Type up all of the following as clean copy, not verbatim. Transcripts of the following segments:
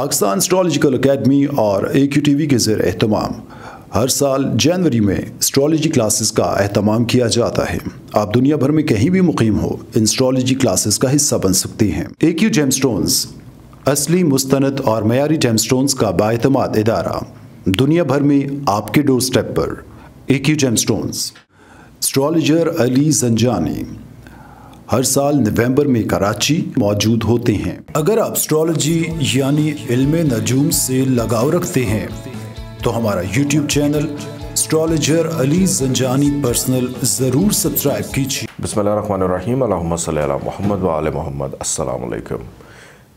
Pakistan astrological academy और AQTV के ज़ेर एहतमाम हर साल जनवरी में एस्ट्रोलॉजी क्लासेस का अहतमाम किया जाता है। आप दुनिया भर में कहीं भी मुकीम हो, इन एस्ट्रोलॉजी क्लासेस का हिस्सा बन सकती हैं। AQ जेमस्टोन्स असली, मुस्तनद और मयारी जेमस्टोन्स का बाएतमाद इदारा दुनिया भर में आपके डोर स्टेप पर। AQ gemstones astrologer Ali Zanjani हर साल नवंबर में कराची मौजूद होते हैं। अगर आप एस्ट्रोलॉजी यानी इल्मे नजूम से लगाव रखते हैं तो हमारा YouTube channel astrologer Ali Zanjani personal ज़रूर सब्सक्राइब कीजिए। बिस्मिल्लाहिर्रहमानिर्रहीम, अल्लाहुम्मा सल्ली अला मुहम्मद व आले मुहम्मद। अस्सलाम वालेकुम।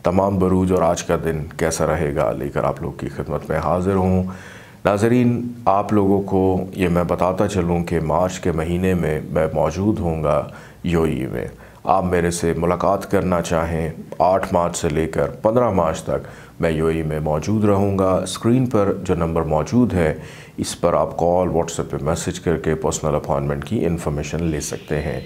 तमाम बरूज और आज का दिन कैसा रहेगा लेकर आप लोग की खिदमत में हाजिर हूँ। नाजरीन, आप लोगों को ये मैं बताता चलूँ कि मार्च के महीने में मैं मौजूद हूँगा यूएई में। आप मेरे से मुलाकात करना चाहें 8 मार्च से लेकर 15 मार्च तक मैं यूएई में मौजूद रहूँगा। स्क्रीन पर जो नंबर मौजूद है इस पर आप कॉल, व्हाट्सएप पे मैसेज करके पर्सनल अपॉइंटमेंट की इन्फॉर्मेशन ले सकते हैं।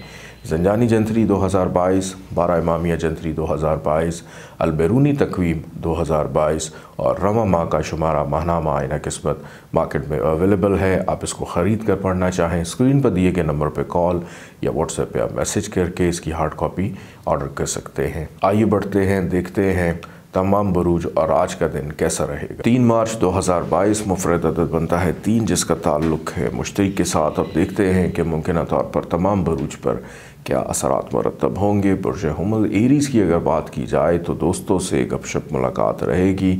जंजानी जंतरी 2022, बारा इमामिया जंतरी 2022, अलबेरूनी तकवीम 2022 और रमा माँ का शुमारा माहनामा आइना किस्मत मार्केट में अवेलेबल है। आप इसको ख़रीद कर पढ़ना चाहें स्क्रीन पर दिए गए नंबर पर कॉल या व्हाट्सएप पे आप मैसेज करके इसकी हार्ड कॉपी ऑर्डर कर सकते हैं। आइए बढ़ते हैं, देखते हैं तमाम बरूज और आज का दिन कैसा रहेगा। 3 मार्च 2022 मुफरद अदद बनता है 3, जिसका ताल्लुक है मुश्तरक के साथ। अब देखते हैं कि मुमकिन तौर पर तमाम बरूज पर क्या असरात मरतब होंगे। बुर्ज हमल एरीज़ की अगर बात की जाए तो दोस्तों से गपशप मुलाकात रहेगी।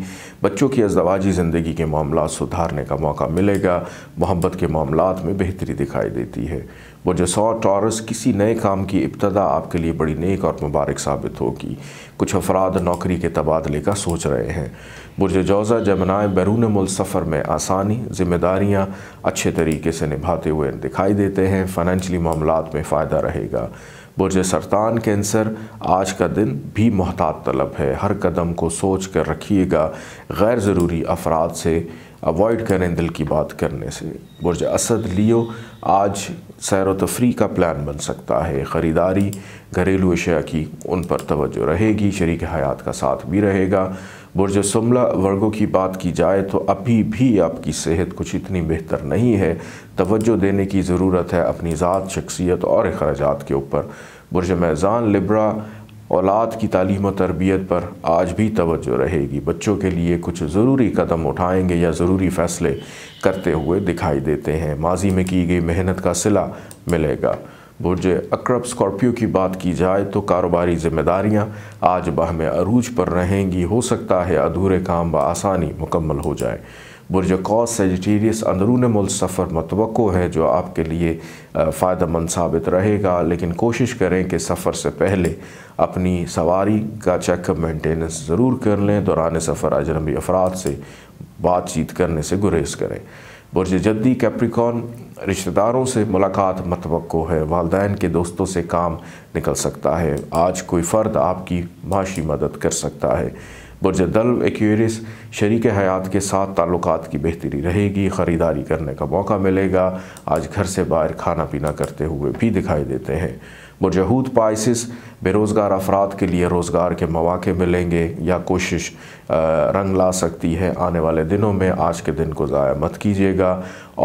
बच्चों की अज़दवाजी ज़िंदगी के मामला सुधारने का मौका मिलेगा। मोहब्बत के मामलात में बेहतरी दिखाई देती है। बुर्ज टॉरस किसी नए काम की इब्तदा आपके लिए बड़ी नेक और मुबारक साबित होगी। कुछ अफराद नौकरी के तबादले का सोच रहे हैं। बुर्ज जौज़ा जेमिनाई बैरून मुल्क सफ़र में आसानी, जिम्मेदारियाँ अच्छे तरीके से निभाते हुए दिखाई देते हैं। फाइनेंशली मामलात में फ़ायदा रहेगा। बुर्ज सरतान कैंसर आज का दिन भी मोहतात तलब है। हर कदम को सोच कर रखिएगा। गैर ज़रूरी अफराद से अवॉइड करें दिल की बात करने से। बुर्ज असद लियो आज सैर व तफरी का प्लान बन सकता है। ख़रीदारी, घरेलू अशिया की उन पर तवज्जो रहेगी। शरीक हयात का साथ भी रहेगा। बुर्ज सुमला वर्गो की बात की जाए तो अभी भी आपकी सेहत कुछ इतनी बेहतर नहीं है। तवज्जो देने की ज़रूरत है अपनी ज़ात, शख्सियत और अखराजात के ऊपर। बुर्ज मेज़ान लिब्रा औलाद की तालीम और तरबियत पर आज भी तवज्जो रहेगी। बच्चों के लिए कुछ ज़रूरी कदम उठाएंगे या ज़रूरी फ़ैसले करते हुए दिखाई देते हैं। माजी में की गई मेहनत का सिला मिलेगा। बुर्ज अक्रब स्कॉर्पियो की बात की जाए तो कारोबारी जिम्मेदारियां आज बाहमे अरूज पर रहेंगी। हो सकता है अधूरे काम बआसानी मुकम्मल हो जाए। बुर्ज कौस सेजिटेरियस अंदरून मुल्क सफ़र मतवक़्क़ो है, जो आपके लिए फ़ायदेमंद साबित रहेगा। लेकिन कोशिश करें कि सफ़र से पहले अपनी सवारी का चेकअप मेंटेनेंस ज़रूर कर लें। दौरान सफ़र अजनबी अफराद से बातचीत करने से गुरेज करें। बुर्ज जद्दी कैप्रिकॉर्न रिश्तेदारों से मुलाकात मतवक़्क़ो है। वालदैन के दोस्तों से काम निकल सकता है। आज कोई फ़र्द आपकी माशी मदद कर सकता है। बुर्ज दल्व एक्वेरियस शरीक हयात के साथ ताल्लुकात की बेहतरी रहेगी। ख़रीदारी करने का मौका मिलेगा। आज घर से बाहर खाना पीना करते हुए भी दिखाई देते हैं। बुर्ज हूत पाइसिस बेरोज़गार अफराद के लिए रोज़गार के मौके मिलेंगे या कोशिश रंग ला सकती है। आने वाले दिनों में आज के दिन को ज़ाया मत कीजिएगा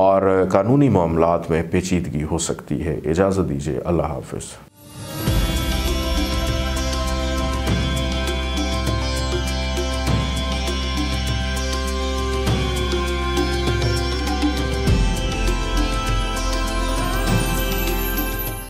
और कानूनी मामलात में पेचीदगी हो सकती है। इजाज़त दीजिए, अल्लाह हाफ़िज़।